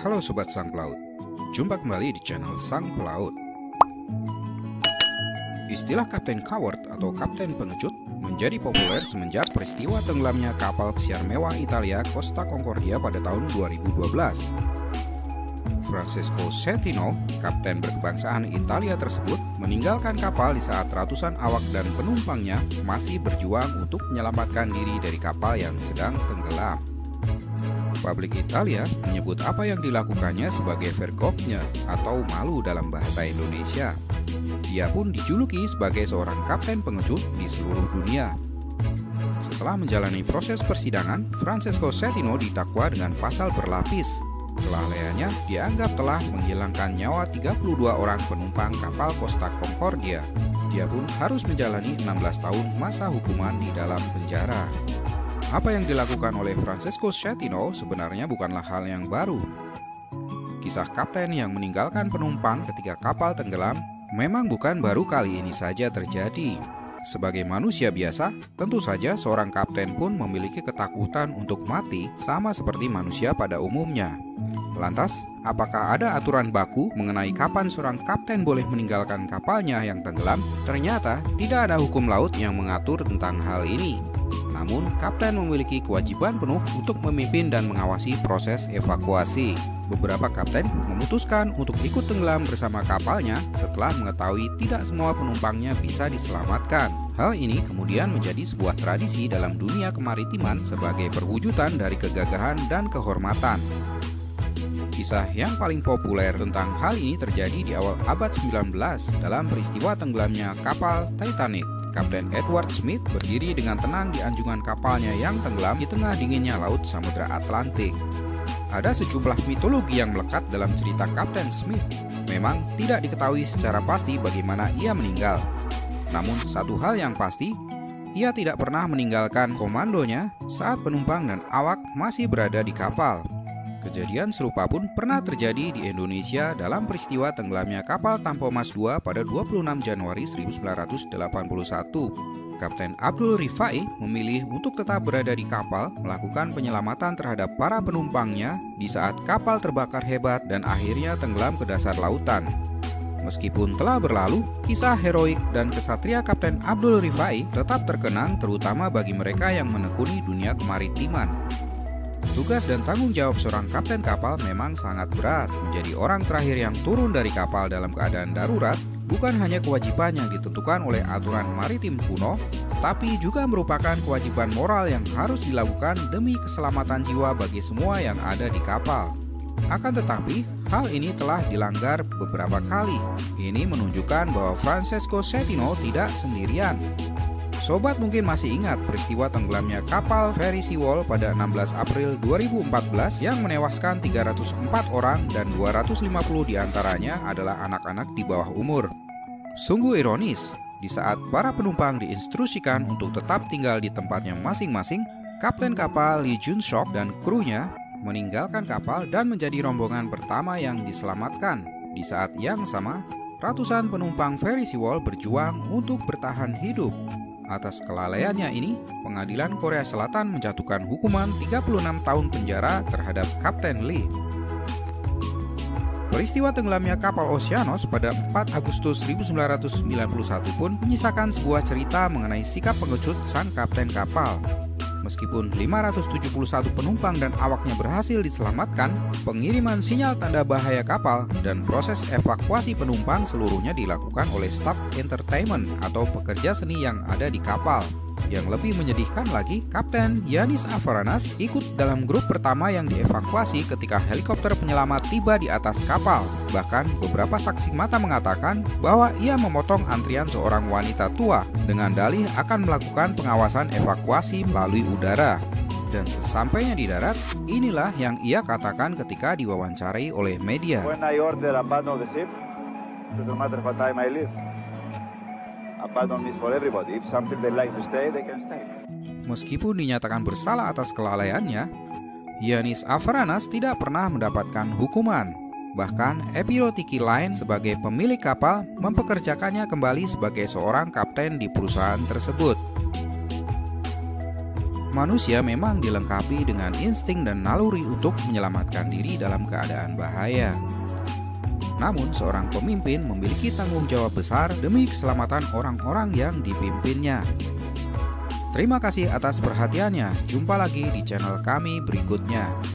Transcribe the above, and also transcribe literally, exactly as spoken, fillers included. Halo Sobat Sang Pelaut, jumpa kembali di channel Sang Pelaut. Istilah Kapten Coward atau Kapten Pengecut menjadi populer semenjak peristiwa tenggelamnya kapal pesiar mewah Italia Costa Concordia pada tahun dua ribu dua belas. Francesco Schettino, kapten berkebangsaan Italia tersebut, meninggalkan kapal di saat ratusan awak dan penumpangnya masih berjuang untuk menyelamatkan diri dari kapal yang sedang tenggelam. Publik Italia menyebut apa yang dilakukannya sebagai vergogna atau malu dalam bahasa Indonesia. Dia pun dijuluki sebagai seorang kapten pengecut di seluruh dunia. Setelah menjalani proses persidangan, Francesco Schettino didakwa dengan pasal berlapis. Kelalaiannya dianggap telah menghilangkan nyawa tiga puluh dua orang penumpang kapal Costa Concordia. Dia pun harus menjalani enam belas tahun masa hukuman di dalam penjara. Apa yang dilakukan oleh Francesco Schettino sebenarnya bukanlah hal yang baru. Kisah kapten yang meninggalkan penumpang ketika kapal tenggelam memang bukan baru kali ini saja terjadi. Sebagai manusia biasa, tentu saja seorang kapten pun memiliki ketakutan untuk mati sama seperti manusia pada umumnya. Lantas, apakah ada aturan baku mengenai kapan seorang kapten boleh meninggalkan kapalnya yang tenggelam? Ternyata tidak ada hukum laut yang mengatur tentang hal ini. Namun, kapten memiliki kewajiban penuh untuk memimpin dan mengawasi proses evakuasi. Beberapa kapten memutuskan untuk ikut tenggelam bersama kapalnya setelah mengetahui tidak semua penumpangnya bisa diselamatkan. Hal ini kemudian menjadi sebuah tradisi dalam dunia kemaritiman sebagai perwujudan dari kegagahan dan kehormatan. Kisah yang paling populer tentang hal ini terjadi di awal abad sembilan belas dalam peristiwa tenggelamnya kapal Titanic. Kapten Edward Smith berdiri dengan tenang di anjungan kapalnya yang tenggelam di tengah dinginnya Laut Samudra Atlantik. Ada sejumlah mitologi yang melekat dalam cerita Kapten Smith. Memang tidak diketahui secara pasti bagaimana ia meninggal. Namun satu hal yang pasti, ia tidak pernah meninggalkan komandonya saat penumpang dan awak masih berada di kapal. Kejadian serupa pun pernah terjadi di Indonesia dalam peristiwa tenggelamnya kapal Tampomas dua pada dua puluh enam Januari seribu sembilan ratus delapan puluh satu. Kapten Abdul Rifai memilih untuk tetap berada di kapal melakukan penyelamatan terhadap para penumpangnya di saat kapal terbakar hebat dan akhirnya tenggelam ke dasar lautan. Meskipun telah berlalu, kisah heroik dan kesatria Kapten Abdul Rifai tetap terkenang terutama bagi mereka yang menekuni dunia kemaritiman. Tugas dan tanggung jawab seorang kapten kapal memang sangat berat. Menjadi orang terakhir yang turun dari kapal dalam keadaan darurat bukan hanya kewajiban yang ditentukan oleh aturan maritim kuno, tapi juga merupakan kewajiban moral yang harus dilakukan demi keselamatan jiwa bagi semua yang ada di kapal. Akan tetapi, hal ini telah dilanggar beberapa kali. Ini menunjukkan bahwa Francesco Schettino tidak sendirian. Sobat mungkin masih ingat peristiwa tenggelamnya kapal feri Sewol pada enam belas April dua ribu empat belas yang menewaskan tiga ratus empat orang dan dua ratus lima puluh diantaranya adalah anak-anak di bawah umur. Sungguh ironis, di saat para penumpang diinstruksikan untuk tetap tinggal di tempatnya masing-masing, kapten kapal Lee Jun-seok dan krunya meninggalkan kapal dan menjadi rombongan pertama yang diselamatkan. Di saat yang sama, ratusan penumpang feri Sewol berjuang untuk bertahan hidup. Atas kelalaiannya ini, pengadilan Korea Selatan menjatuhkan hukuman tiga puluh enam tahun penjara terhadap Kapten Lee. Peristiwa tenggelamnya kapal Oceanos pada empat Agustus seribu sembilan ratus sembilan puluh satu pun menyisakan sebuah cerita mengenai sikap pengecut sang kapten kapal. Meskipun lima ratus tujuh puluh satu penumpang dan awaknya berhasil diselamatkan, pengiriman sinyal tanda bahaya kapal dan proses evakuasi penumpang seluruhnya dilakukan oleh staf entertainment atau pekerja seni yang ada di kapal. Yang lebih menyedihkan lagi, Kapten Yanis Avranas ikut dalam grup pertama yang dievakuasi ketika helikopter penyelamat tiba di atas kapal. Bahkan beberapa saksi mata mengatakan bahwa ia memotong antrian seorang wanita tua dengan dalih akan melakukan pengawasan evakuasi melalui udara. Dan sesampainya di darat, inilah yang ia katakan ketika diwawancarai oleh media. When I order abandon the ship, doesn't matter what time I leave. Abandon is for everybody. If something they like to stay, they can stay. Meskipun dinyatakan bersalah atas kelalaiannya, Yanis Avranas tidak pernah mendapatkan hukuman. Bahkan epirotiki lain sebagai pemilik kapal mempekerjakannya kembali sebagai seorang kapten di perusahaan tersebut. Manusia memang dilengkapi dengan insting dan naluri untuk menyelamatkan diri dalam keadaan bahaya. Namun, seorang pemimpin memiliki tanggung jawab besar demi keselamatan orang-orang yang dipimpinnya. Terima kasih atas perhatiannya. Jumpa lagi di channel kami berikutnya.